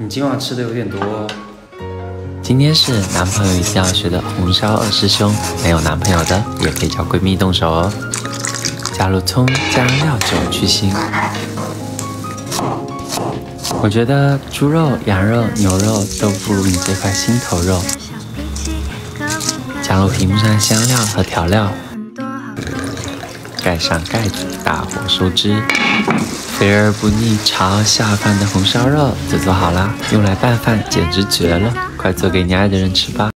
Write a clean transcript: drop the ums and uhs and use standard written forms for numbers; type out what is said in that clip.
你今晚吃的有点多哦。今天是男朋友一起要学的红烧二师兄，没有男朋友的也可以叫闺蜜动手哦。加入葱、加料酒去腥。我觉得猪肉、羊肉、牛肉都不如你这块心头肉。加入屏幕上的香料和调料，盖上盖子，大火收汁。 肥而不腻、超下饭的红烧肉就做好啦，用来拌饭简直绝了！快做给你爱的人吃吧。